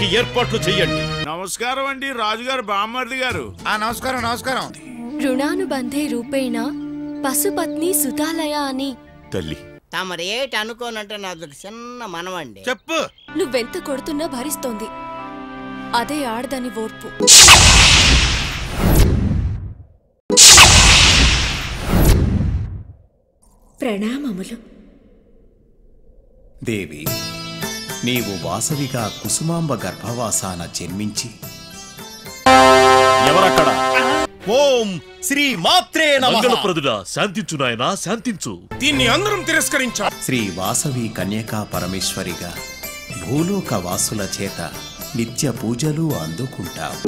की ఏర్పాట్లు చేయండి. నమస్కారం అండి రాజుగారు బామ్మర్ది గారు. ఆ నమస్కారం నమస్కారం. రుణానుబంధే రూపేణ పశుపత్ని సుతాలయ అని తల్లి. తమరేట అనుకోనంటే నాది చిన్న మనవండి. చెప్పు. నువ్వెంత కొడుతున్నా భరిస్తుంది. అదే ఆడదని ఓర్పు. ప్రణామములు. దేవి నీవు వాసవిగా కుసుమాంబ గర్భవాసాన జన్మించి ఎవరక్కడ ఓం శ్రీ మాత్రే నమః. మంగళప్రదుడా శాంతించు నాయనా శాంతించు. దీన్ని అందరం తిరస్కరించా. శ్రీ వాసవి కన్యకా పరమేశ్వరిగా భూలోక వాసుల చేత నిత్య పూజలు అందుకుంటావు.